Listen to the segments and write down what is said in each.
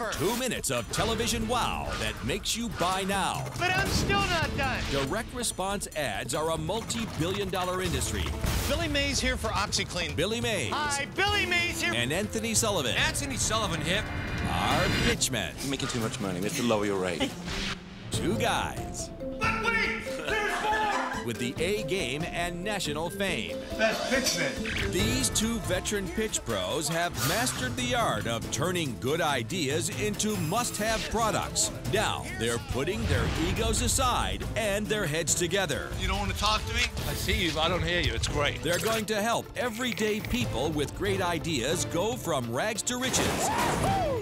offer. 2 minutes of television wow that makes you buy now. But I'm still not done. Direct response ads are a multi-billion-dollar industry. Billy Mays here for OxiClean. Billy Mays. Hi, Billy Mays here. And Anthony Sullivan. Anthony Sullivan hip. Our pitchmen. You're making too much money. We have to lower your rate. Two guys. But wait, there's more! With the A game and national fame. That's pitchmen. These two veteran pitch pros have mastered the art of turning good ideas into must-have products. Now they're putting their egos aside and their heads together. You don't want to talk to me? I see you, but I don't hear you. It's great. They're going to help everyday people with great ideas go from rags to riches.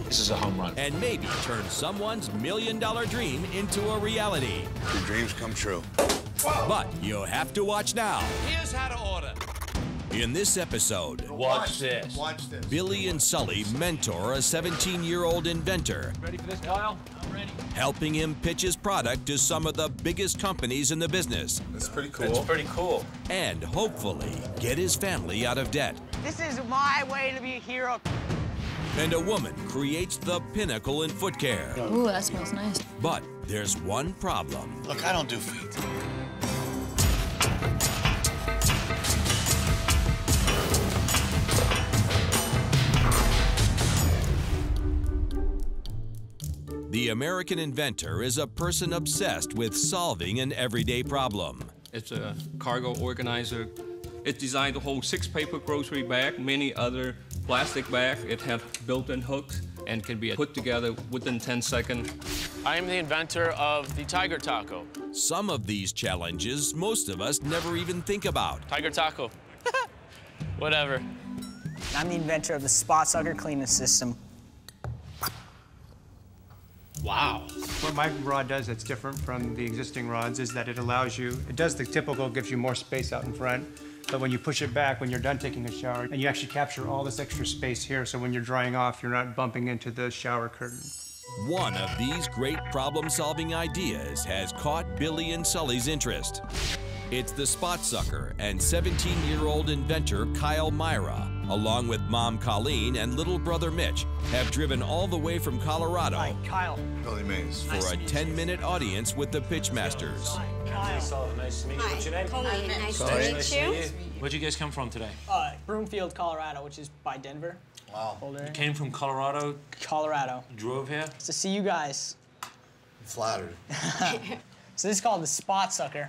This is a home run. And maybe turn someone's million-dollar dream into a reality. Your dreams come true. Whoa. But you have to watch now. Here's how to order. In this episode, watch this. Billy and Sully mentor a 17-year-old inventor. Ready for this, Kyle? I'm ready. Helping him pitch his product to some of the biggest companies in the business. That's pretty cool. That's pretty cool. And hopefully get his family out of debt. This is my way to be a hero. And a woman creates the pinnacle in foot care. Ooh, that smells nice. But there's one problem. Look, I don't do feet. The American inventor is a person obsessed with solving an everyday problem. It's a cargo organizer. It designed to hold 6 paper grocery bags, many other plastic bags. It had built-in hooks and can be put together within 10 seconds. I am the inventor of the Tiger Taco. Some of these challenges most of us never even think about. Tiger Taco. Whatever. I'm the inventor of the spot sucker cleaning system. Wow. What my rod does that's different from the existing rods is that it allows you, it does the typical, gives you more space out in front. But when you push it back, when you're done taking a shower, and you actually capture all this extra space here, so when you're drying off, you're not bumping into the shower curtain. One of these great problem-solving ideas has caught Billy and Sully's interest. It's the spot sucker and 17-year-old inventor Kyle Myra, along with mom Colleen and little brother Mitch, have driven all the way from Colorado. Hi, Kyle. Billy Mays. For nice a 10-minute audience with the Pitchmasters. Hi, Kyle. Sullivan. Nice to meet you. Hi. What's your name? Colleen. Nice to meet you. Where'd you guys come from today? Broomfield, Colorado, which is by Denver. Wow. Boulder. You came from Colorado? Colorado. Drove here? It's to see you guys. I'm flattered. So this is called the spot sucker.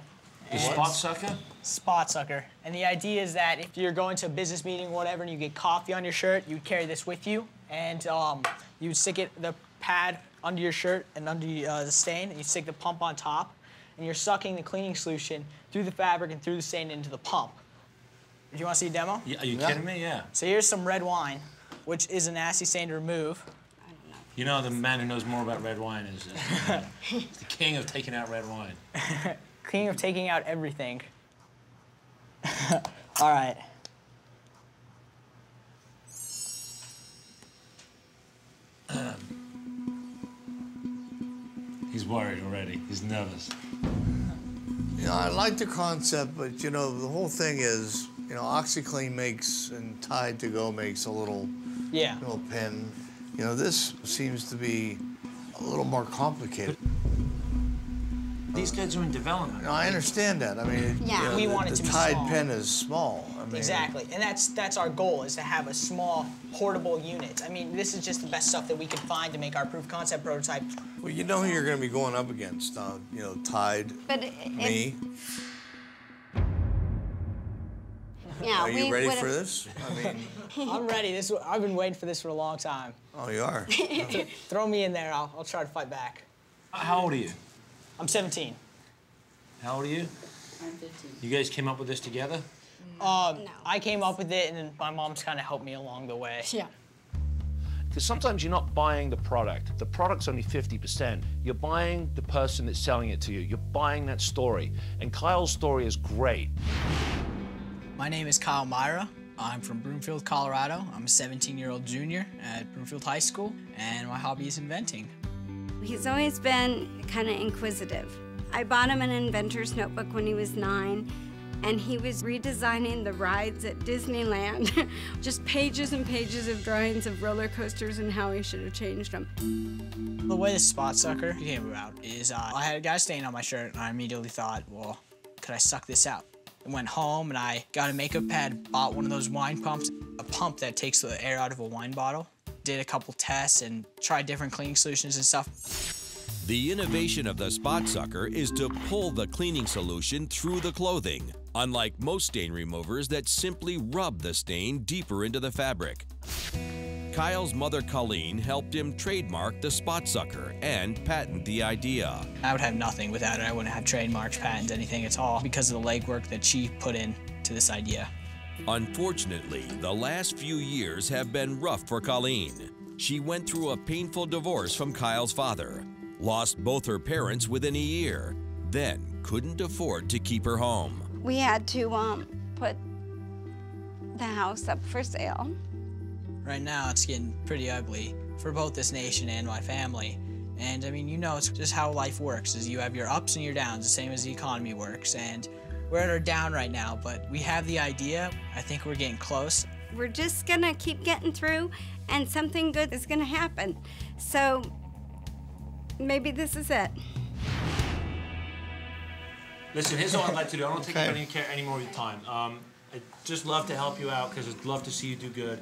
The spot sucker? Spot sucker. And the idea is that if you're going to a business meeting or whatever and you get coffee on your shirt, you'd carry this with you and you'd stick it, the pad under your shirt and under the stain, and you stick the pump on top, and you're sucking the cleaning solution through the fabric and through the stain into the pump. Do you want to see a demo? Yeah, are you kidding me? Yeah. So here's some red wine, which is a nasty stain to remove. I don't know. You know, the man who knows more about red wine is the king of taking out red wine. King of taking out everything. All right. He's worried already. He's nervous. You know, I like the concept, but, you know, the whole thing is, you know, OxiClean makes and Tide to Go makes a little, little pin. You know, this seems to be a little more complicated. These kids are in development. No, I understand that. I mean, you know, we want it to be small. The Tide pen is small. I mean, exactly, and that's our goal, is to have a small, portable unit. I mean, this is just the best stuff that we could find to make our proof concept prototype. Well, you know who you're going to be going up against, you know, Tide, me. Yeah, are you ready for this? I mean, I'm ready. I've been waiting for this for a long time. Oh, you are? Throw me in there. I'll try to fight back. How old are you? I'm 17. How old are you? I'm 15. You guys came up with this together? No. I came up with it, and then my mom's kind of helped me along the way. Yeah. Because sometimes you're not buying the product. The product's only 50%. You're buying the person that's selling it to you. You're buying that story. And Kyle's story is great. My name is Kyle Myra. I'm from Broomfield, Colorado. I'm a 17-year-old junior at Broomfield High School, and my hobby is inventing. He's always been kind of inquisitive. I bought him an inventor's notebook when he was 9, and he was redesigning the rides at Disneyland. Just pages and pages of drawings of roller coasters and how he should have changed them. The way the spot sucker came about is I had a guy stain on my shirt, and I immediately thought, well, could I suck this out? I went home and I got a makeup pad, bought one of those wine pumps, a pump that takes the air out of a wine bottle. Did a couple tests and tried different cleaning solutions and stuff. The innovation of the spot sucker is to pull the cleaning solution through the clothing, unlike most stain removers that simply rub the stain deeper into the fabric. Kyle's mother, Colleen, helped him trademark the spot sucker and patent the idea. I would have nothing without it. I wouldn't have trademarks, patents, anything at all because of the legwork that she put in to this idea. Unfortunately, the last few years have been rough for Colleen. She went through a painful divorce from Kyle's father, lost both her parents within a year, then couldn't afford to keep her home. We had to put the house up for sale. Right now it's getting pretty ugly for both this nation and my family. And I mean, you know, it's just how life works, is you have your ups and your downs, the same as the economy works. And we're at our down right now, but we have the idea. I think we're getting close. We're just gonna keep getting through and something good is gonna happen. So, maybe this is it. Listen, here's all I'd like to do. I don't think I don't care any more of your time. I'd just love to help you out because I'd love to see you do good.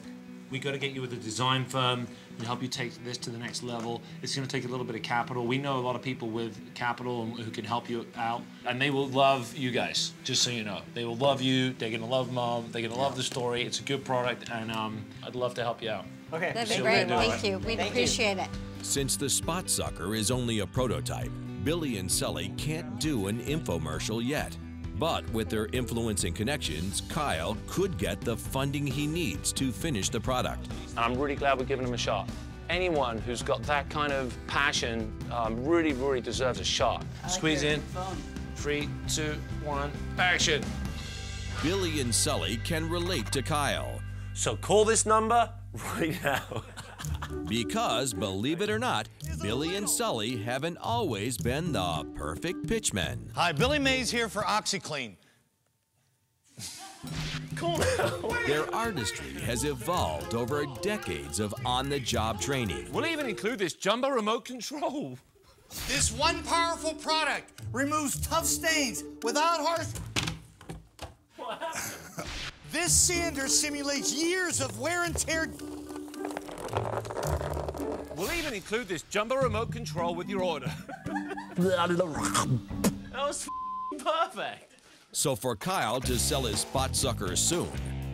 We got to get you with a design firm and help you take this to the next level. It's going to take a little bit of capital. We know a lot of people with capital who can help you out, and they will love you guys, just so you know. They will love you. They're going to love Mom. They're going to love the story. It's a good product, and I'd love to help you out. Okay. That'd be great. Thank you. We'd appreciate it. Since the spot sucker is only a prototype, Billy and Sully can't do an infomercial yet. But with their influence and connections, Kyle could get the funding he needs to finish the product. I'm really glad we're giving him a shot. Anyone who's got that kind of passion really, really deserves a shot. Squeeze in. 3, 2, 1, action. Billy and Sully can relate to Kyle. So call this number right now. Because, believe it or not, Billy and Sully haven't always been the perfect pitchmen. Hi, Billy Mays here for OxyClean. Their artistry has evolved over decades of on-the-job training. We'll even include this jumbo remote control. This one powerful product removes tough stains without harsh... What happened? This sander simulates years of wear and tear... We'll even include this jumbo remote control with your order. That was perfect. So for Kyle to sell his spot sucker soon,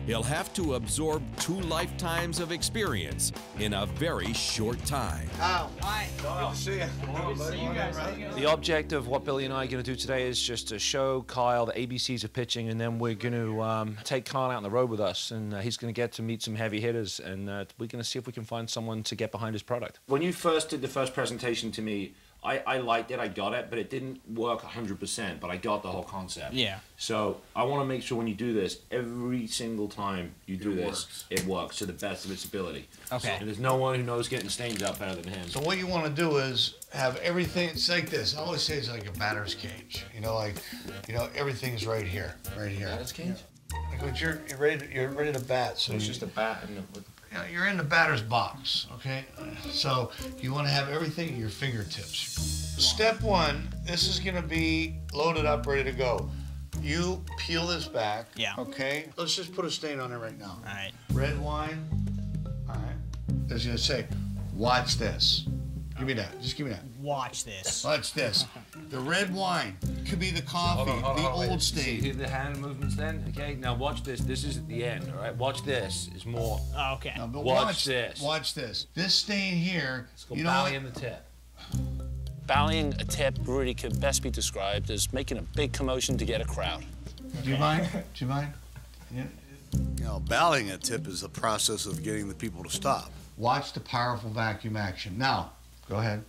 he'll have to absorb 2 lifetimes of experience in a very short time. Oh, hi. Good to see you. Good to see you guys. The object of what Billy and I are going to do today is just to show Kyle the ABCs of pitching, and then we're going to take Kyle out on the road with us, and he's going to get to meet some heavy hitters, and we're going to see if we can find someone to get behind his product. When you first did the first presentation to me, I liked it, I got it, but it didn't work 100%, but I got the whole concept. Yeah. So I want to make sure when you do this, every single time you do this, it works to the best of its ability. Okay. And there's no one who knows getting stains out better than him. So what you want to do is have everything, it's like this. I always say it's like a batter's cage. You know, like, you know, everything's right here, right here. Batter's cage? Yeah. Like when you're ready to bat. So it's just a bat and a... You're in the batter's box, okay? So you want to have everything at your fingertips. Step one, this is going to be loaded up, ready to go. You peel this back, okay? Let's just put a stain on it right now. All right. Red wine, all right. It's going to say, watch this. Give me that, just give me that. Watch this. Watch this. The red wine could be the coffee, the old stain. See the hand movements then? Okay, now watch this. This is at the end, all right? Watch this. It's more. Oh, okay. Now, watch this. Watch this. This stain here. It's called ballying the tip. Ballying a tip really could best be described as making a big commotion to get a crowd. Okay. Do you mind? Do you mind? Yeah. You know, ballying a tip is the process of getting the people to stop. Watch the powerful vacuum action. Now. Go ahead.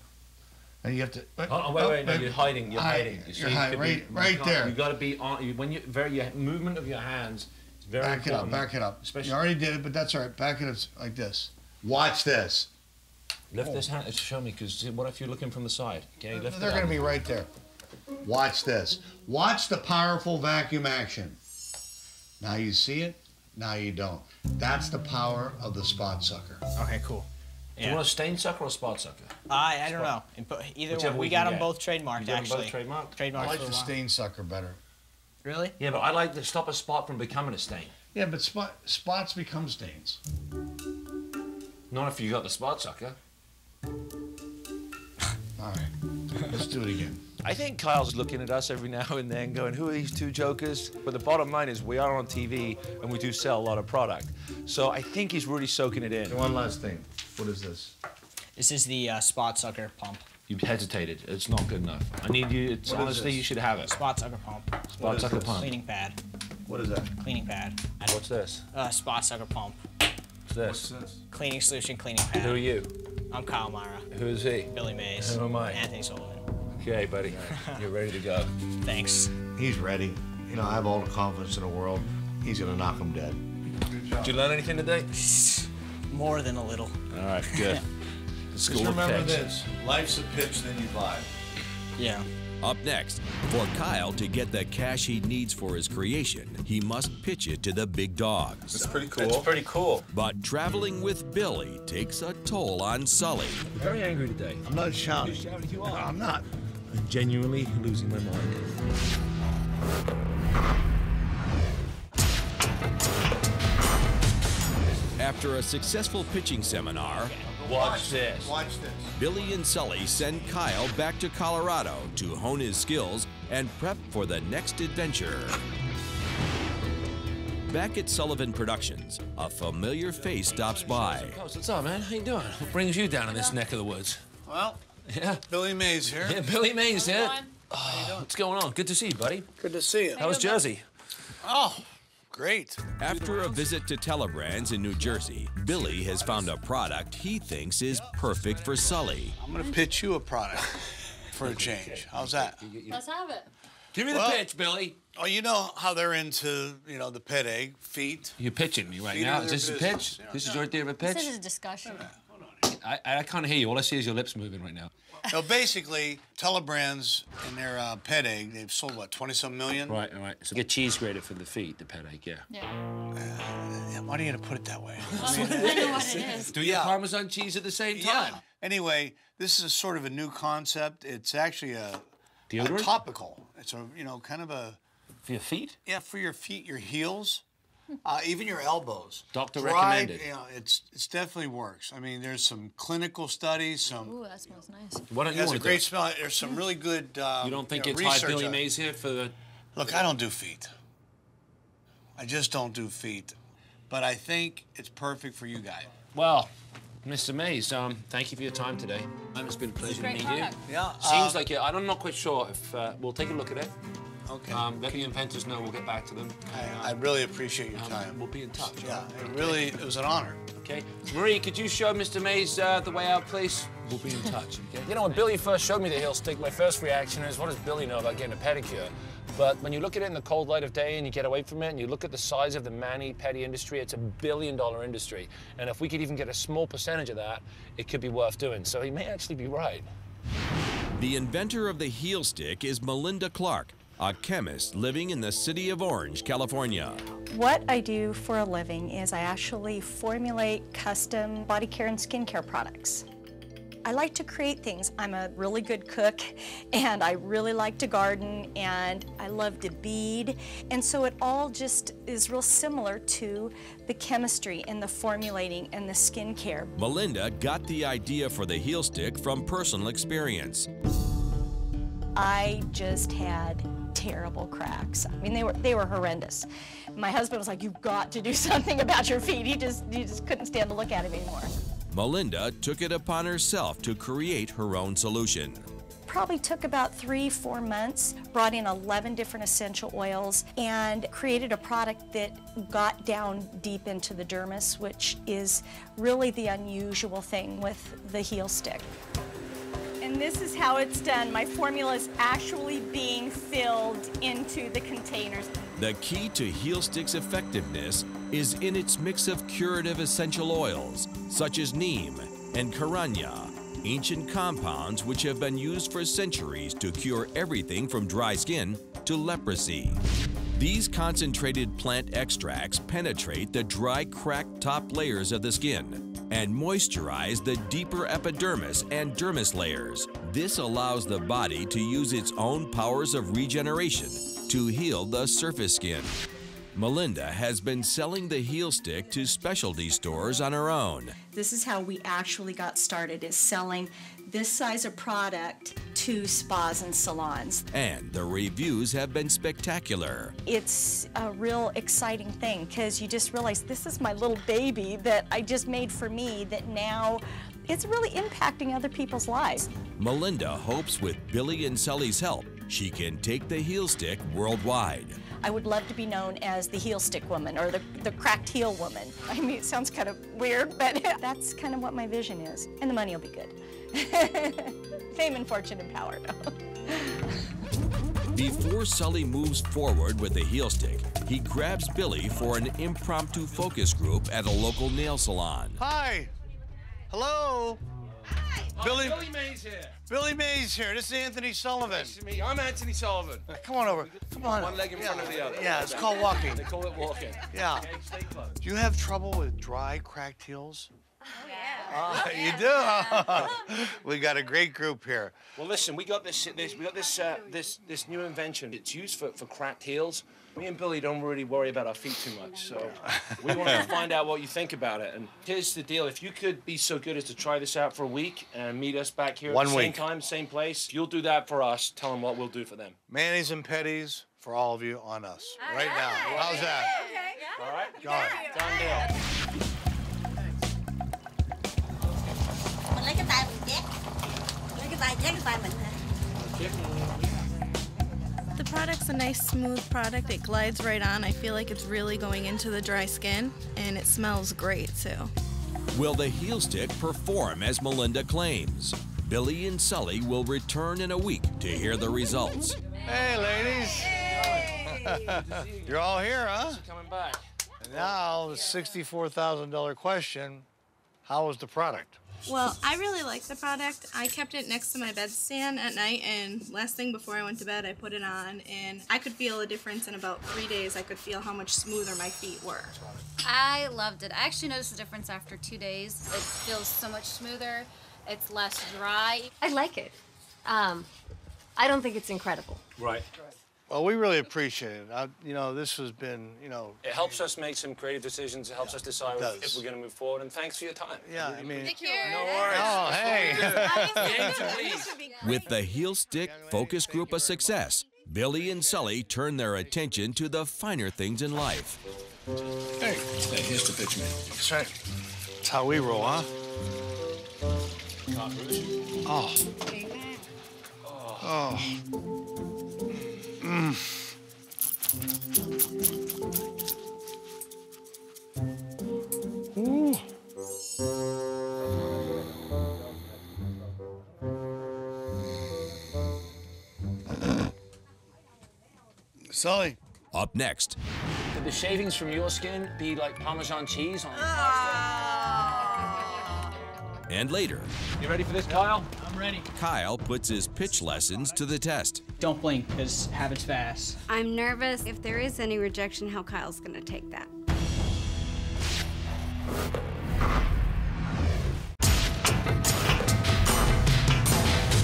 And you have to. Oh, wait, wait, no, you're hiding. You're hiding. You're hiding. Right there. You got to be on. When you your movement of your hands is very important. Back it up. Especially. You already did it, but that's all right. Back it up like this. Watch this. Lift this hand to show me, because what if you're looking from the side? Okay, lift. They're going to be right there. Watch this. Watch the powerful vacuum action. Now you see it, now you don't. That's the power of the spot sucker. Okay, cool. Yeah. Do you want a stain sucker or a spot sucker? I don't know. Either one. We got them both trademarked, actually. Both trademarked? I like the stain sucker better. Really? Yeah, but I like to stop a spot from becoming a stain. Yeah, but spots become stains. Not if you got the spot sucker. All right, let's do it again. I think Kyle's looking at us every now and then going, who are these two jokers? But the bottom line is we are on TV and we do sell a lot of product. So I think he's really soaking it in. And one last thing. What is this? This is the spot sucker pump. You hesitated. It's not good enough. I need you. It's honestly, you should have it. Spot sucker pump. Spot sucker pump. Cleaning pad. What is that? Cleaning pad. What's this? Spot sucker pump. What's this? What's this? Cleaning solution, cleaning pad. Who are you? I'm Kyle Myra. Who is he? Billy Mays. Who am I? Anthony Sullivan. Okay, buddy. You're ready to go. Thanks. He's ready. You know, I have all the confidence in the world. He's gonna knock him dead. Good job. Did you learn anything today? More than a little. All right, good. Just remember this, life's a pitch, then you vibe. Yeah. Up next, for Kyle to get the cash he needs for his creation, he must pitch it to the big dogs. That's pretty cool. That's pretty cool. But traveling with Billy takes a toll on Sully. I'm very angry today. I'm not shouting. You're shouting. You are. No, I'm not. I'm genuinely losing my mind. After a successful pitching seminar, watch this. Billy and Sully send Kyle back to Colorado to hone his skills and prep for the next adventure. Back at Sullivan Productions, a familiar face stops by. What's up, man? How you doing? What brings you down in this neck of the woods? Well, yeah, Billy Mays here. Yeah, Billy Mays, yeah. How you doing? What's going on? Good to see you, buddy. Good to see you. How's Jersey? Oh. Great. After a visit to Telebrands in New Jersey, Billy has found a product he thinks is perfect for Sully. I'm going to pitch you a product for a change. How's that? Let's have it. Give me the pitch, Billy. Oh, you know how they're into, you know, the pet egg, feet. You're pitching me right now. Is this a pitch? This is your idea of a pitch? This is a discussion. I can't hear you. All I see is your lips moving right now. So basically, Telebrands and their pet egg, they've sold, what, 20-some million? Right, all right. So get cheese grater for the feet, the pet egg, yeah. Yeah. Why do you have to put it that way? That's what it is. Do you have Parmesan cheese at the same time? Yeah. Anyway, this is a sort of a new concept. It's actually a topical. It's a, you know, kind of a... For your feet? Yeah, for your feet, your heels. Even your elbows. Doctor recommended. You know, it's definitely works. I mean, there's some clinical studies. Some. Ooh, that smells nice. Why don't you want a great smell. There's some really good. You don't think it's high Billy Mays here for the? Look, I don't do feet. I just don't do feet, but I think it's perfect for you guys. Well, Mr. Mays, thank you for your time today. It's been a pleasure to meet you. Yeah. Seems like I'm not quite sure if we'll take a look at it. Okay. Let the inventors know. We'll get back to them. I really appreciate your time. We'll be in touch. Yeah, it was an honor. Okay. Marie, could you show Mr. Mays the way out, please? We'll be in touch. Okay? You know, when Billy first showed me the heel stick, my first reaction is, what does Billy know about getting a pedicure? But when you look at it in the cold light of day and you get away from it and you look at the size of the mani-pedi industry, it's a $1 billion industry. And if we could even get a small percentage of that, it could be worth doing. So he may actually be right. The inventor of the heel stick is Melinda Clark, a chemist living in the city of Orange, California. What I do for a living is I actually formulate custom body care and skincare products. I like to create things. I'm a really good cook, and I really like to garden, and I love to bead. And so it all just is real similar to the chemistry and the formulating and the skincare. Melinda got the idea for the heel stick from personal experience. I just had terrible cracks. I mean, they were horrendous. My husband was like, "You've got to do something about your feet." He just couldn't stand to look at him anymore. Melinda took it upon herself to create her own solution. Probably took about 3-4 months, brought in 11 different essential oils, and created a product that got down deep into the dermis, which is really the unusual thing with the heel stick. And this is how it's done. My formula is actually being filled into the containers. The key to heel stick's effectiveness is in its mix of curative essential oils, such as neem and carronya, ancient compounds which have been used for centuries to cure everything from dry skin to leprosy. These concentrated plant extracts penetrate the dry, cracked top layers of the skin and moisturize the deeper epidermis and dermis layers. This allows the body to use its own powers of regeneration to heal the surface skin. Melinda has been selling the Heal Stick to specialty stores on her own. This is how we actually got started, is selling this size of product to spas and salons. And the reviews have been spectacular. It's a real exciting thing because you just realize this is my little baby that I just made for me that now it's really impacting other people's lives. Melinda hopes with Billy and Sully's help, she can take the Heal Stick worldwide. I would love to be known as the Heal Stick Woman or the Cracked Heel Woman. I mean, it sounds kind of weird, but that's kind of what my vision is. And the money will be good. Fame and fortune and power, though. Before Sully moves forward with the Heal Stick, he grabs Billy for an impromptu focus group at a local nail salon. Hi. Hello. Hi. Billy Mays here. Billy Mays here. This is Anthony Sullivan. Nice to meet you. I'm Anthony Sullivan. Come on over. Come on. One leg in front of the other. Yeah, it's called walking. They call it walking. Yeah. Okay, stay close. Do you have trouble with dry, cracked heels? Oh, yeah. You do? Yeah. We got a great group here. Well, listen, we got this new invention. It's used for cracked heels. Me and Billy don't really worry about our feet too much, so we want to find out what you think about it. And here's the deal. If you could be so good as to try this out for a week and meet us back here at the same time, same place, you'll do that for us. Tell them what we'll do for them. Manis and Petties for all of you on us right now. How's that? Okay. All right? Got it. Done deal. The product's a nice smooth product. It glides right on. I feel like it's really going into the dry skin, and it smells great too. Will the Heal Stick perform as Melinda claims? Billy and Sully will return in a week to hear the results. Hey, ladies. Hey. You're all here, huh? Coming back. And now the $64,000 question, how was the product? Well, I really like the product. I kept it next to my bedstand at night, and last thing before I went to bed, I put it on, and I could feel a difference in about 3 days. I could feel how much smoother my feet were. I loved it. I actually noticed a difference after 2 days. It feels so much smoother. It's less dry. I like it. I don't think it's incredible. Right. Well, we really appreciate it. You know, this has been, you know... It helps us make some creative decisions. It helps us decide if we're going to move forward. And thanks for your time. Yeah, I mean... Thank you. No worries. Oh, hey. With the Heal Stick focus group a success, Billy and Sully turn their attention to the finer things in life. Hey, here's the pitch, man. That's right. That's how we roll, huh? Oh. Oh. Ooh. Sully. Up next. Did the shavings from your skin be like Parmesan cheese on the pasta? And later. You ready for this, Kyle? I'm ready. Kyle puts his pitch lessons to the test. Don't blink, because habit's fast. I'm nervous. If there is any rejection, how Kyle's going to take that.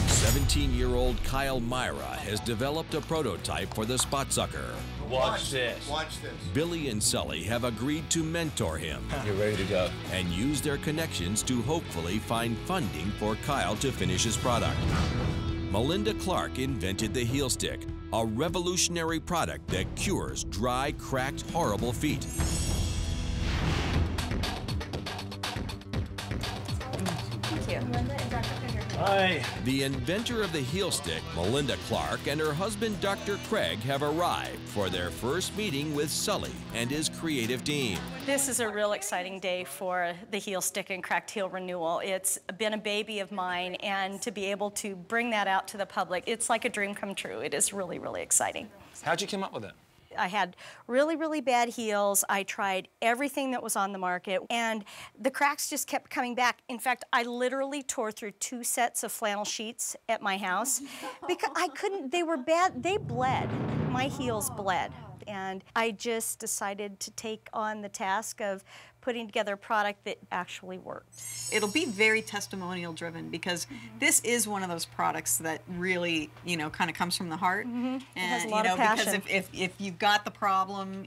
Seventeen-year-old Kyle Myra has developed a prototype for the spot sucker. Watch this. Watch this. Billy and Sully have agreed to mentor him. You're ready to go. And use their connections to hopefully find funding for Kyle to finish his product. Melinda Clark invented the Heal Stick, a revolutionary product that cures dry, cracked, horrible feet. Thank you. Melinda and Dr. Craig. Hi. The inventor of the Heal Stick, Melinda Clark, and her husband, Dr. Craig, have arrived for their first meeting with Sully and his creative team. This is a real exciting day for the Heal Stick and Cracked Heel Renewal. It's been a baby of mine, and to be able to bring that out to the public, it's like a dream come true. It is really, really exciting. How'd you come up with it? I had really, really bad heels. I tried everything that was on the market, and the cracks just kept coming back. In fact, I literally tore through 2 sets of flannel sheets at my house because I couldn't, they were bad, they bled. My heels bled. and I just decided to take on the task of putting together a product that actually worked. It'll be very testimonial driven because this is one of those products that really, you know, kind of comes from the heart. And it has a lot of passion. Because if you've got the problem,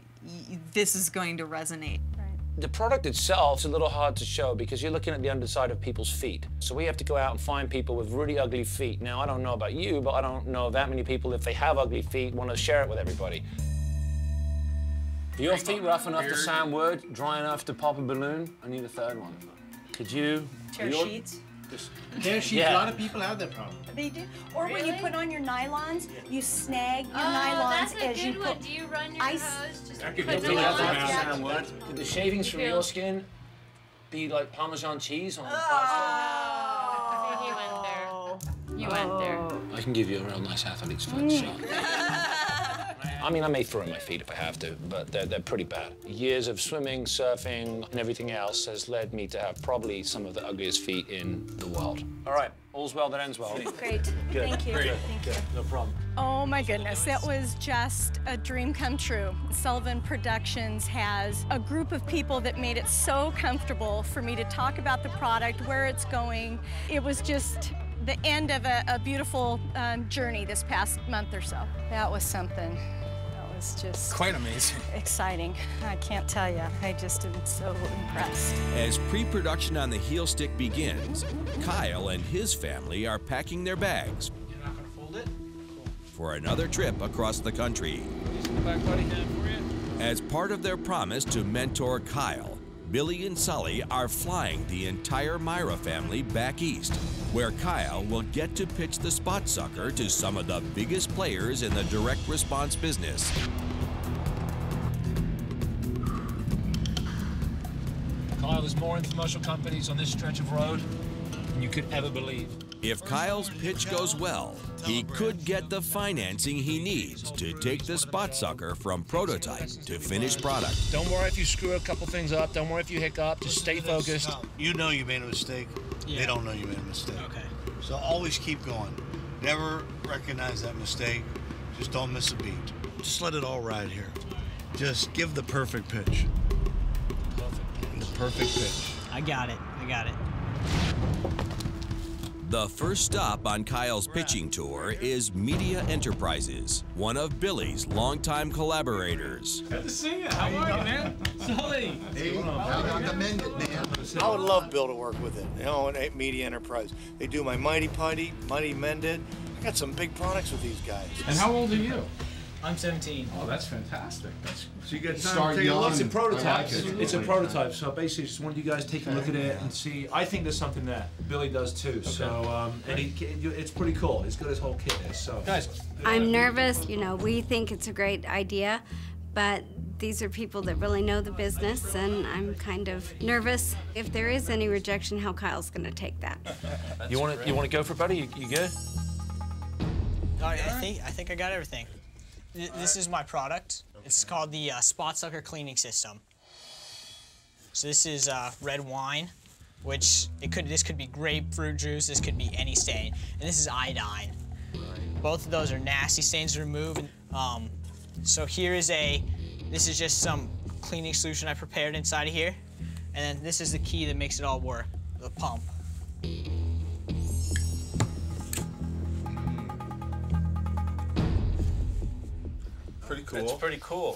this is going to resonate. Right. The product itself is a little hard to show because you're looking at the underside of people's feet. So we have to go out and find people with really ugly feet. Now, I don't know about you, but I don't know that many people, if they have ugly feet, want to share it with everybody. Are your feet rough enough to sound word, dry enough to pop a balloon? I need a third one. Could you? Tear sheets? Tear sheets, yeah. A lot of people have that problem. They do. Or really? When you put on your nylons, you snag your nylons as you put. That's a good one. Do you run your hose? Just that could put really sound word. Could the shavings from your skin be like Parmesan cheese on the pasta? I think you went there. You went there. I can give you a real nice athlete's foot shot. I mean, I may throw in my feet if I have to, but they're pretty bad. Years of swimming, surfing, and everything else has led me to have probably some of the ugliest feet in the world. All right, all's well that ends well. Great. Good. Thank you. Great. Thank you. No problem. Oh, my goodness. That was just a dream come true. Sullivan Productions has a group of people that made it so comfortable for me to talk about the product, where it's going. It was just the end of a beautiful journey this past month or so. That was something. It's just quite amazing. Exciting. I can't tell you. I just am so impressed. As pre-production on the Heel Stick begins, Kyle and his family are packing their bags. You're not going to fold it? Cool. For another trip across the country. Back, buddy. As part of their promise to mentor Kyle, Billy and Sully are flying the entire Myra family back east, where Kyle will get to pitch the spot sucker to some of the biggest players in the direct response business. Kyle, there's more infomercial companies on this stretch of road than you could ever believe. If Kyle's pitch goes well, he could get the financing he needs to take the spot sucker from prototype to finished product. Don't worry if you screw a couple things up. Don't worry if you hiccup. Just stay focused. You know you made a mistake. Yeah. They don't know you made a mistake. Okay. So always keep going. Never recognize that mistake. Just don't miss a beat. Just let it all ride here. Just give the perfect pitch. The perfect pitch. I got it. I got it. The first stop on Kyle's pitching tour is Media Enterprises, one of Billy's longtime collaborators. Good to see you. How are you, man? Sully. Hey, I commend it, man. I would love Bill to work with it. You know, at Media Enterprise, they do my Mighty Putty, Mighty Mended. I got some big products with these guys. And how old are you? I'm 17. Oh, that's fantastic. So you get time to take a look. It's a prototype. Like it. It's a prototype. So basically, just wanted you guys to take a look at it and see. I think there's something there. Billy does too. Okay. So and it's pretty cool. He's got his whole kit there. So guys, I'm nervous. You know, we think it's a great idea, but these are people that really know the business, and I'm kind of nervous. If there is any rejection, how Kyle's going to take that? You want to go for it, buddy? You good? I think I got everything. This is my product. Okay. It's called the Spot Sucker Cleaning System. So this is red wine, which this could be grapefruit juice, this could be any stain, and this is iodine. Right. Both of those are nasty stains to remove. So here is this is just some cleaning solution I prepared inside of here, and then this is the key that makes it all work, the pump. Pretty cool. It's pretty cool.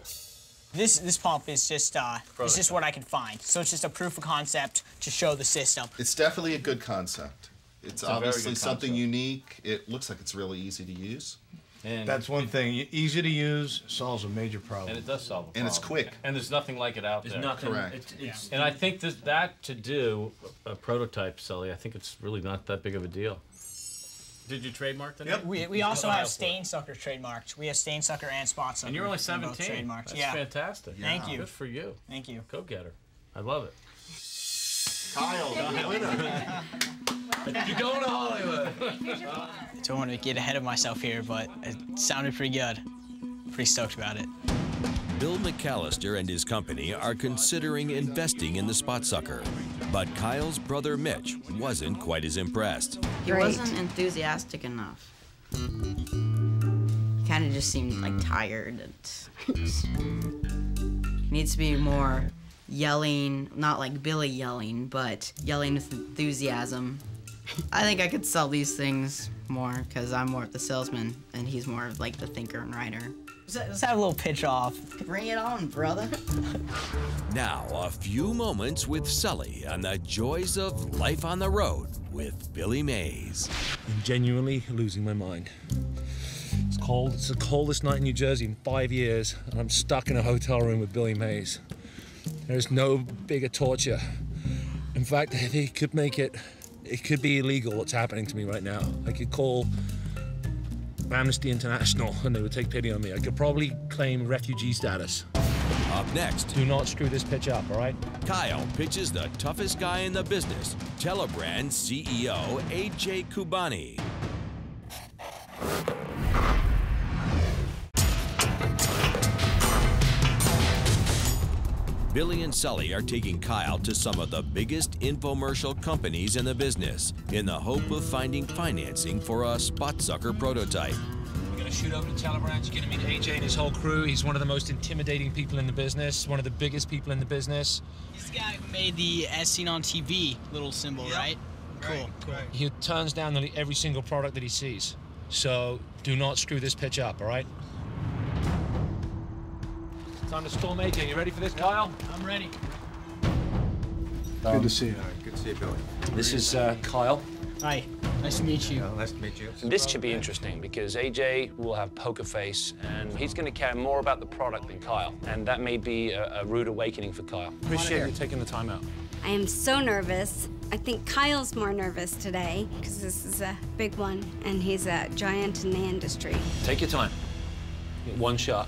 This pump is just it's just what I can find. So it's just a proof of concept to show the system. It's definitely a good concept. It's obviously something unique. It looks like it's really easy to use. And that's one thing. Easy to use solves a major problem. And it does solve a problem. And it's quick. And there's nothing like it out there. There's nothing. Correct. And I think that to do a prototype, Sully, I think it's really not that big of a deal. Did you trademark the name? Yep. We also have Stain Sucker trademarked. We have Stain Sucker and Spot Sucker. And you're only 17. Trademarked. That's fantastic. Yeah. Thank you. Good for you. Thank you. Go get her. I love it. Kyle, the winner. You're going to Hollywood. I don't want to get ahead of myself here, but it sounded pretty good. Pretty stoked about it. Bill McAllister and his company are considering investing in the Spot Sucker, but Kyle's brother Mitch wasn't quite as impressed. He wasn't enthusiastic enough. He kind kind of just seemed like tired. And needs to be more yelling, not like Billy yelling, but yelling with enthusiasm. I think I could sell these things more because I'm more of the salesman and he's more of like the thinker and writer. Let's have a little pitch off. Bring it on, brother. Now, a few moments with Sully on the joys of life on the road with Billy Mays. I'm genuinely losing my mind. It's cold. It's the coldest night in New Jersey in 5 years, and I'm stuck in a hotel room with Billy Mays. There is no bigger torture. In fact, if he could make it, it could be illegal what's happening to me right now. I could call Amnesty International and they would take pity on me. I could probably claim refugee status. Up next. Do not screw this pitch up, all right? Kyle pitches the toughest guy in the business, Telebrand CEO AJ Kubani. Billy and Sully are taking Kyle to some of the biggest infomercial companies in the business in the hope of finding financing for a spot-sucker prototype. We're going to shoot over to Telebrand. You're going to meet AJ and his whole crew. He's one of the most intimidating people in the business, one of the biggest people in the business. He's the guy who made the As Seen on TV little symbol, yep. Right? Cool. Cool. He turns down nearly every single product that he sees. So do not screw this pitch up, all right? Time to storm AJ. You ready for this, Kyle? I'm ready. Good to see you. Good to see you, Billy. This is Kyle. Hi. Nice to meet you. Nice to meet you. This should be interesting because AJ will have poker face and he's going to care more about the product than Kyle. And that may be a rude awakening for Kyle. Appreciate you taking the time out. I am so nervous. I think Kyle's more nervous today because this is a big one and he's a giant in the industry. Take your time. One shot.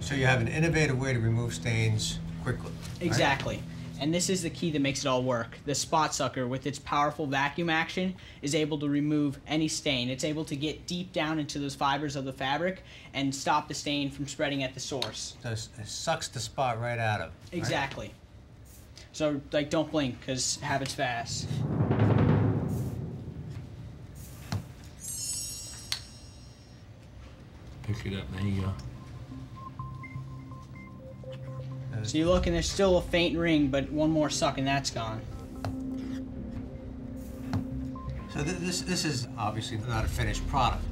So you have an innovative way to remove stains quickly. Exactly. Right? And this is the key that makes it all work. The spot sucker, with its powerful vacuum action, is able to remove any stain. It's able to get deep down into those fibers of the fabric and stop the stain from spreading at the source. So it sucks the spot right out of it. Exactly. Right? So, like, don't blink, because habit's fast. Pick it up, there you go. So you look and there's still a faint ring, but one more suck and that's gone. So this is obviously not a finished product.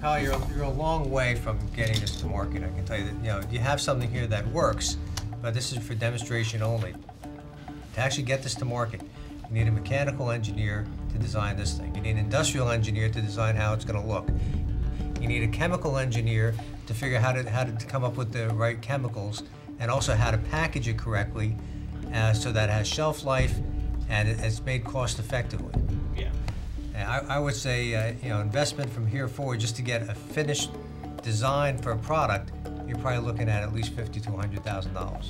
Kyle, you're a long way from getting this to market. I can tell you that, you know, you have something here that works, but this is for demonstration only. To actually get this to market, you need a mechanical engineer to design this thing. You need an industrial engineer to design how it's going to look. You need a chemical engineer to figure out how to come up with the right chemicals and also how to package it correctly so that it has shelf life and it's made cost effectively. Yeah. I would say, you know, investment from here forward just to get a finished design for a product, you're probably looking at least $50,000 to $100,000.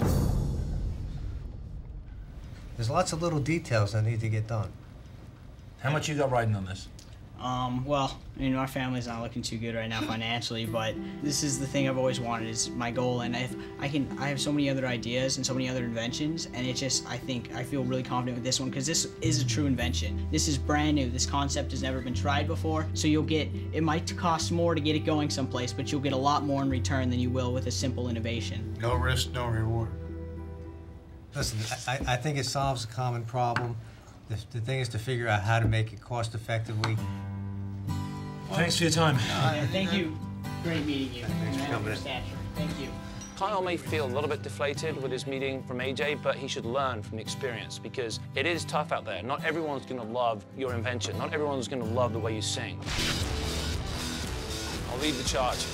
There's lots of little details that need to get done. How much you got riding on this? Well, I mean, my family's not looking too good right now financially, but this is the thing I've always wanted, is my goal, and I have so many other ideas and so many other inventions, and it just, I feel really confident with this one, because this is a true invention. This is brand new. This concept has never been tried before, so you'll get, it might cost more to get it going someplace, but you'll get a lot more in return than you will with a simple innovation. No risk, no reward. Listen, I think it solves a common problem. The thing is to figure out how to make it cost effectively. Thanks for your time. Thank you. Great meeting you. Thanks for coming in. Thank you. Kyle may feel a little bit deflated with his meeting from AJ, but he should learn from the experience because it is tough out there. Not everyone's going to love your invention. Not everyone's going to love the way you sing. I'll lead the charge.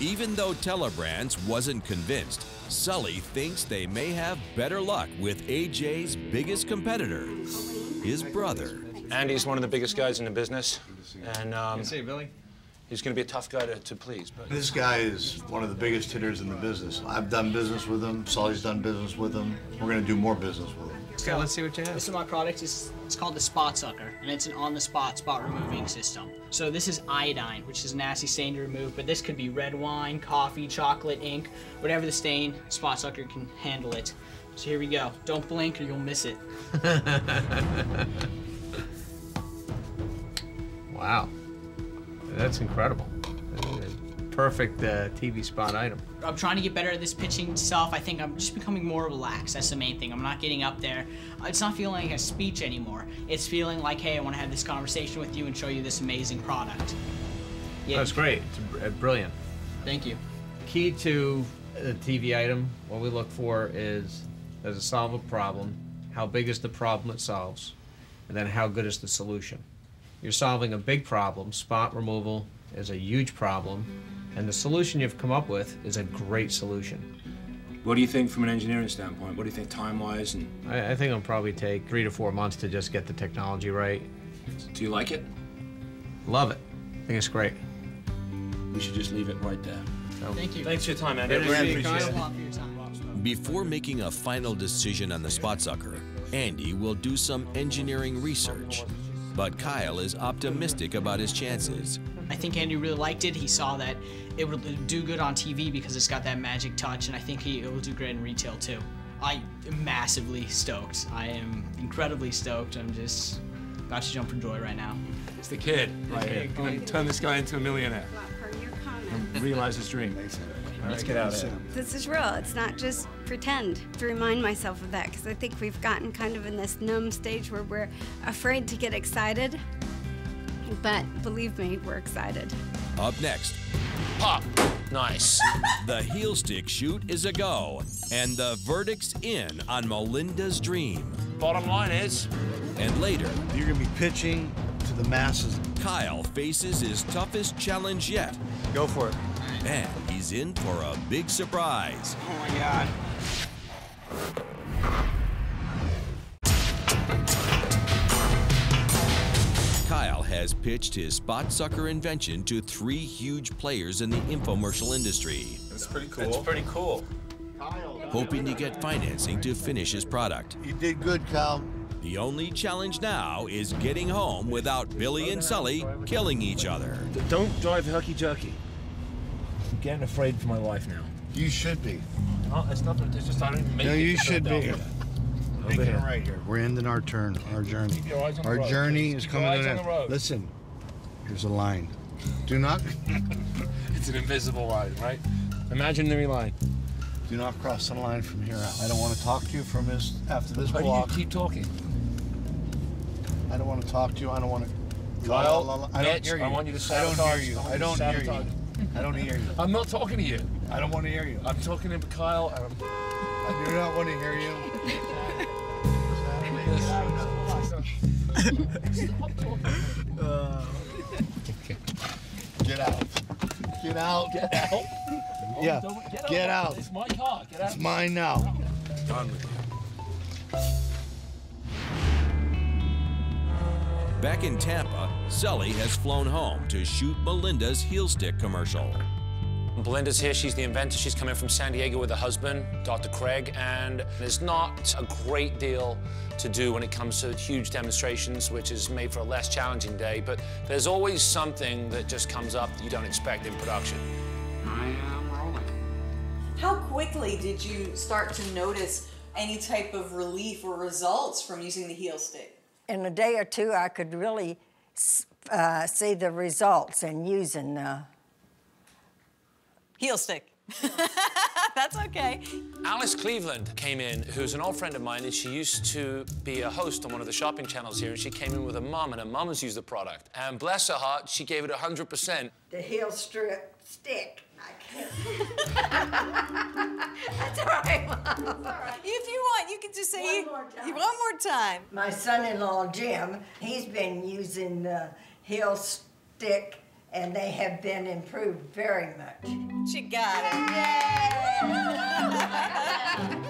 Even though Telebrands wasn't convinced, Sully thinks they may have better luck with AJ's biggest competitor, his brother. Andy's one of the biggest guys in the business, and he's going to be a tough guy to please. But this guy is one of the biggest hitters in the business. I've done business with him. Sully's done business with him. We're going to do more business with him. Okay, let's see what you have. This is my product. It's called the Spot Sucker, and it's an on-the-spot spot removing system. So this is iodine, which is a nasty stain to remove, but this could be red wine, coffee, chocolate, ink, whatever the stain, Spot Sucker can handle it. So here we go. Don't blink or you'll miss it. Wow. That's incredible. Perfect TV spot item. I'm trying to get better at this pitching stuff. I think I'm just becoming more relaxed. That's the main thing. I'm not getting up there. It's not feeling like a speech anymore. It's feeling like, hey, I want to have this conversation with you and show you this amazing product. Yeah. That's great. It's brilliant. Thank you. Key to the TV item, what we look for is, does it solve a problem? How big is the problem it solves? And then how good is the solution? You're solving a big problem. Spot removal is a huge problem. And the solution you've come up with is a great solution. What do you think from an engineering standpoint? What do you think time-wise? And I think it'll probably take 3 to 4 months to just get the technology right. Do you like it? Love it. I think it's great. We should just leave it right there. So, thank you. Thanks for your time, Andy. Really appreciate it. Before making a final decision on the spot sucker, Andy will do some engineering research. But Kyle is optimistic about his chances. I think Andy really liked it. He saw that it would do good on TV because it's got that magic touch, and I think it will do great in retail too. I am massively stoked. I am incredibly stoked. I'm just about to jump for joy right now. It's the kid right here. I'm going to turn this guy into a millionaire. And realize his dream. All right, let's get out of here. This is real. It's not just pretend. To remind myself of that, because I think we've gotten kind of in this numb stage where we're afraid to get excited. But believe me, we're excited. Up next. Pop. Nice. The heel stick shoot is a go, and the verdict's in on Melinda's dream. Bottom line is. And later. You're going to be pitching to the masses. Kyle faces his toughest challenge yet. Go for it. And he's in for a big surprise. Oh, my God. Kyle has pitched his spot sucker invention to 3 huge players in the infomercial industry. That's pretty cool. That's pretty cool. Hoping to get financing to finish his product. You did good, Kyle. The only challenge now is getting home without Billy and Sully killing each other. Don't drive herky-jerky. I'm getting afraid for my life now. You should be. No, it's not. It's just I don't even make it. No, you should be. Right here. We're ending our turn, our journey. Our journey is coming to an end. Listen, there's a line. Do not. It's an invisible line, right? Imaginary line. Do not cross the line from here out. I don't want to talk to you from this after this block. Why do you keep talking? I don't want to talk to you. I don't want to. Kyle, I don't hear you. I want you to sabotage. I don't hear you. I don't hear you. I don't hear you. I'm not talking to you. I don't want to hear you. I'm talking to Kyle. I do not want to hear you. Get out. Get out. Get out. Yeah. Get out. It's my car. Get out. It's mine now. Done with you. Back in Tampa, Sully has flown home to shoot Melinda's heel stick commercial. Belinda's here, she's the inventor. She's coming from San Diego with her husband, Dr. Craig, and there's not a great deal to do when it comes to huge demonstrations, which is made for a less challenging day, but there's always something that just comes up that you don't expect in production. I am rolling. How quickly did you start to notice any type of relief or results from using the heel stick? In a day or two, I could really see the results in using the heel stick. That's okay. Alice Cleveland came in, who's an old friend of mine, and she used to be a host on one of the shopping channels here, and she came in with her mom, and her mom has used the product. And bless her heart, she gave it 100%. The heel stick. I can't. That's all right, Mom. That's all right. If you want, you can just say one more time. My son-in-law, Jim, he's been using the heel stick, and they have been improved very much. She got it. Yay!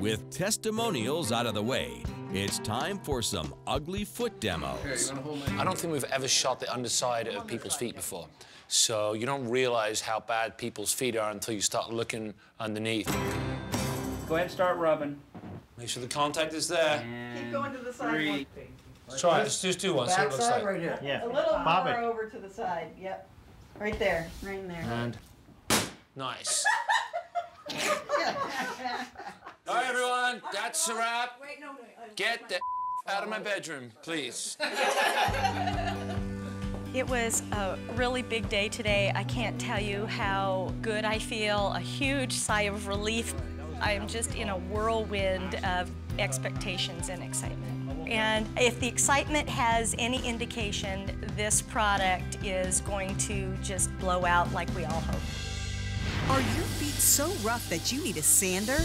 With testimonials out of the way, it's time for some ugly foot demos. I don't think we've ever shot the underside of people's feet before, so you don't realize how bad people's feet are until you start looking underneath. Go ahead and start rubbing. Make sure the contact is there. And keep going to the side. Three. Let's try it. Let's just do one. See what it looks like. Right here. Yeah. A little more over to the side. Yep. Right there. Right in there. And nice. All right, everyone. That's a wrap. Wait, no, Get the out of my bedroom, please. It was a really big day today. I can't tell you how good I feel, a huge sigh of relief. I'm just in a whirlwind of expectations and excitement. And if the excitement has any indication, this product is going to just blow out like we all hope. Are your feet so rough that you need a sander?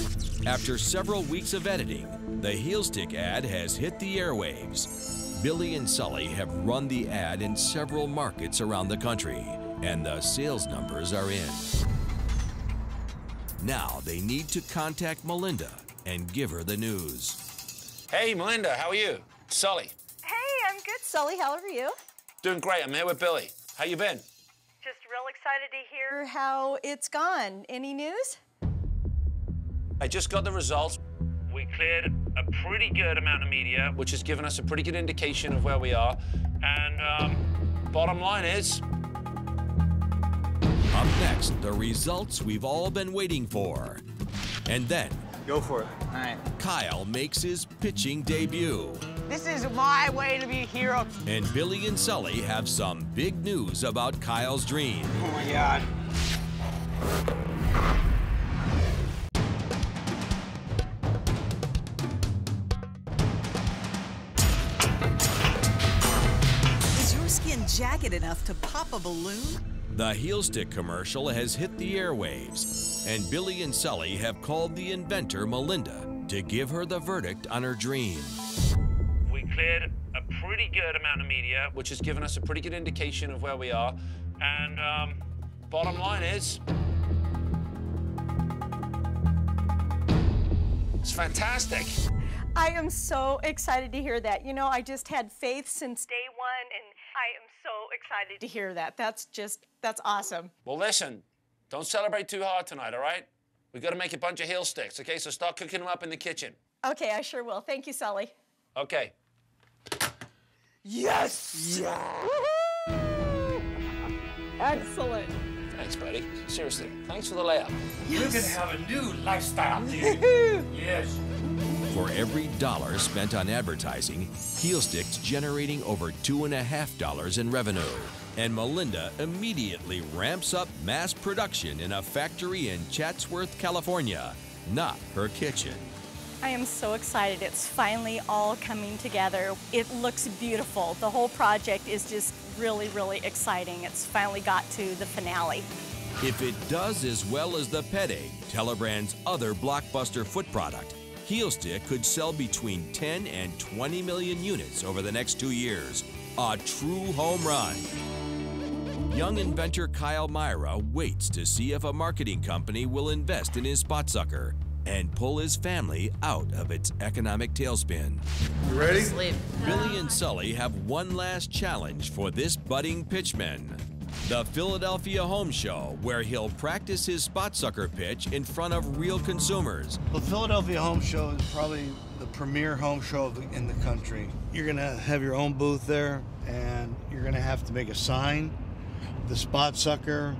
After several weeks of editing, the Heel Stick ad has hit the airwaves. Billy and Sully have run the ad in several markets around the country, and the sales numbers are in. Now they need to contact Melinda and give her the news. Hey, Melinda, how are you? Sully. Hey, I'm good, Sully. How are you? Doing great. I'm here with Billy. How you been? Just real excited to hear how it's gone. Any news? I just got the results. We cleared a pretty good amount of media, which has given us a pretty good indication of where we are. And bottom line is... Up next, the results we've all been waiting for. And then... Go for it. All right. Kyle makes his pitching debut. This is my way to be a hero. And Billy and Sully have some big news about Kyle's dream. Oh, my God. Jacket enough to pop a balloon? The Heel Stick commercial has hit the airwaves, and Billy and Sully have called the inventor, Melinda, to give her the verdict on her dream. We cleared a pretty good amount of media, which has given us a pretty good indication of where we are. And bottom line is... It's fantastic. I am so excited to hear that. You know, I just had faith since day one, and I am so excited to hear that. That's awesome. Well, listen, don't celebrate too hard tonight, all right? We've got to make a bunch of heel sticks, okay? So start cooking them up in the kitchen. Okay, I sure will. Thank you, Sully. Okay. Yes! Yeah. Woohoo! Excellent. Thanks, buddy. Seriously, thanks for the layout. Yes. You're going to have a new lifestyle, dude. Yes. For every dollar spent on advertising, Heel Stick's generating over $2.50 in revenue. And Melinda immediately ramps up mass production in a factory in Chatsworth, California, not her kitchen. I am so excited. It's finally all coming together. It looks beautiful. The whole project is just really, really exciting. It's finally got to the finale. If it does as well as the Pet Egg, Telebrand's other blockbuster food product, Heel Stick could sell between 10 and 20 million units over the next 2 years. A true home run. Young inventor Kyle Myra waits to see if a marketing company will invest in his spotsucker and pull his family out of its economic tailspin. You ready? Sleep. Billy and Sully have one last challenge for this budding pitchman. The Philadelphia Home Show, where he'll practice his spotsucker pitch in front of real consumers. The Philadelphia Home Show is probably the premier home show in the country. You're going to have your own booth there, and you're going to have to make a sign, the spotsucker,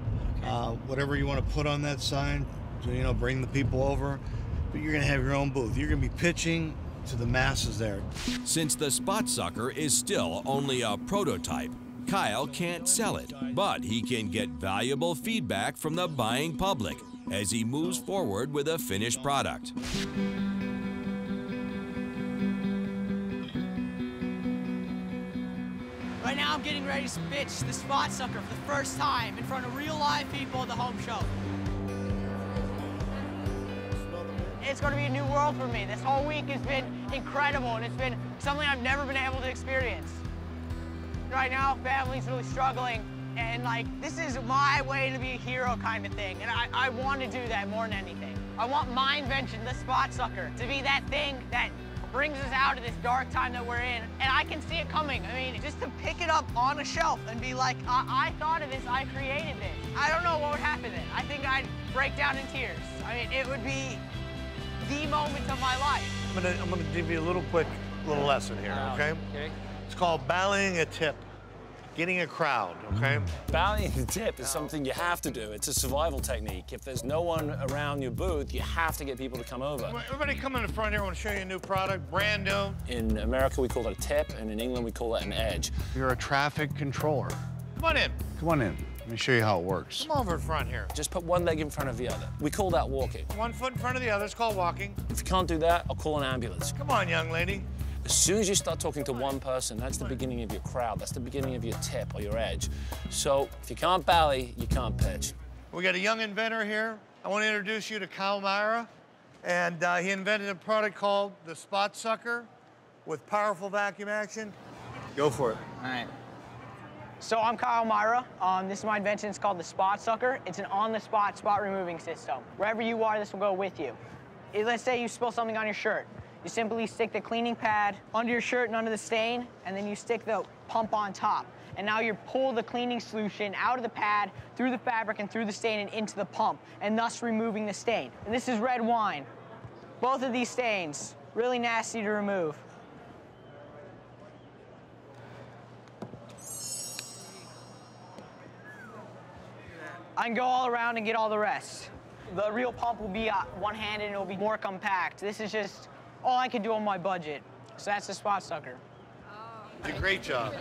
whatever you want to put on that sign, to, you know, bring the people over. But you're going to have your own booth. You're going to be pitching to the masses there. Since the spotsucker is still only a prototype, Kyle can't sell it, but he can get valuable feedback from the buying public as he moves forward with a finished product. Right now, I'm getting ready to pitch the spotsucker for the first time in front of real live people at the home show. It's going to be a new world for me. This whole week has been incredible, and it's been something I've never been able to experience. Right now, family's really struggling, and like, this is my way to be a hero kind of thing, and I want to do that more than anything. I want my invention, the spotsucker, to be that thing that brings us out of this dark time that we're in, and I can see it coming. I mean, just to pick it up on a shelf and be like, I thought of this, I created this. I don't know what would happen then. I think I'd break down in tears. I mean, it would be the moment of my life. I'm gonna give you a little lesson here, okay? Okay. It's called ballying a tip, getting a crowd, okay? Ballying a tip is something you have to do. It's a survival technique. If there's no one around your booth, you have to get people to come over. Everybody come in the front here, I want to show you a new product, brand new. In America, we call it a tip, and in England, we call it an edge. You're a traffic controller. Come on in. Come on in. Let me show you how it works. Come over in front here. Just put one leg in front of the other. We call that walking. One foot in front of the other is called walking. If you can't do that, I'll call an ambulance. Come on, young lady. As soon as you start talking to one person, that's the beginning of your crowd. That's the beginning of your tip or your edge. So if you can't belly, you can't pitch. We got a young inventor here. I want to introduce you to Kyle Myra. And he invented a product called the Spot Sucker with powerful vacuum action. Go for it. All right. So I'm Kyle Myra. This is my invention. It's called the Spot Sucker. It's an on-the-spot spot removing system. Wherever you are, this will go with you. Let's say you spill something on your shirt. You simply stick the cleaning pad under your shirt and under the stain, and then you stick the pump on top. And now you pull the cleaning solution out of the pad, through the fabric, and through the stain, and into the pump, and thus removing the stain. And this is red wine. Both of these stains, really nasty to remove. I can go all around and get all the rest. The real pump will be one-handed, and it'll be more compact. This is just all I can do on my budget. So that's the Spot Sucker. You did a great job.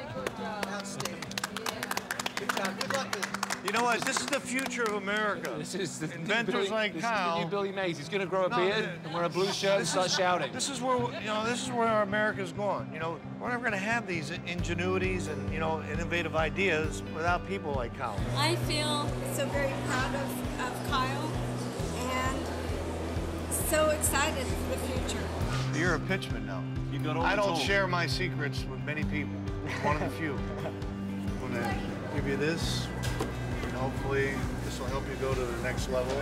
Outstanding. Yeah. Good job. Good luck with it. You know what? This is the future of America. This is the inventors like Kyle. This is the new Billy Mays. He's going to grow a beard and wear a blue shirt and start shouting. This is where our America's going. You know, we're never going to have these ingenuities and innovative ideas without people like Kyle. I feel so very proud of Kyle and so excited for the future. You're a pitchman now. I don't share my secrets with many people. One of the few. I'm going to give you this, and hopefully this will help you go to the next level.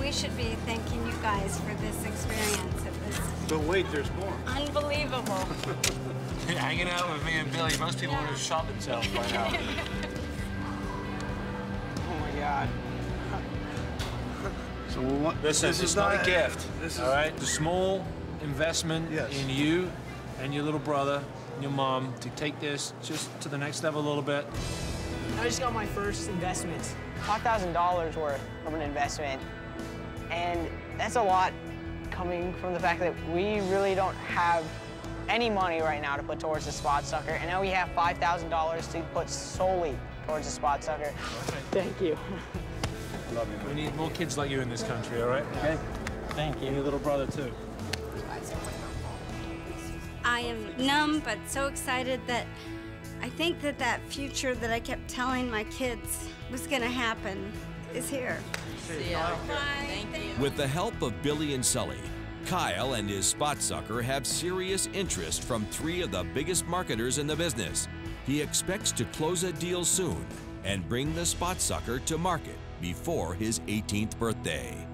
We should be thanking you guys for this experience. But wait, there's more. Unbelievable. Hanging out with me and Billy, most people would have shot themselves by now. Oh my God. So this is not a gift. This is all right. The small investment in you and your little brother and your mom to take this just to the next level a little bit. I just got my first investment. $5,000 worth of an investment. And that's a lot coming from the fact that we really don't have any money right now to put towards the Spot Sucker. And now we have $5,000 to put solely towards the Spot Sucker. Thank you. Love you, man. We need more kids like you in this country, all right? Okay. Thank you. And your little brother, too. I am numb, but so excited that I think that future that I kept telling my kids was going to happen is here. See ya. Bye. Thank you. With the help of Billy and Sully, Kyle and his Spot Sucker have serious interest from three of the biggest marketers in the business. He expects to close a deal soon and bring the Spot Sucker to market before his 18th birthday.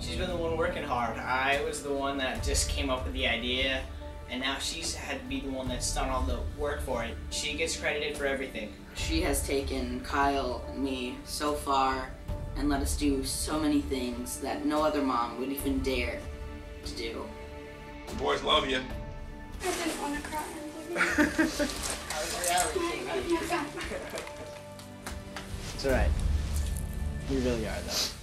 She's been the one working hard. I was the one that just came up with the idea, and now she's had to be the one that's done all the work for it. She gets credited for everything. She has taken Kyle and me so far and let us do so many things that no other mom would even dare to do. The boys love you. I didn't want to cry. It's all right. You really are, though.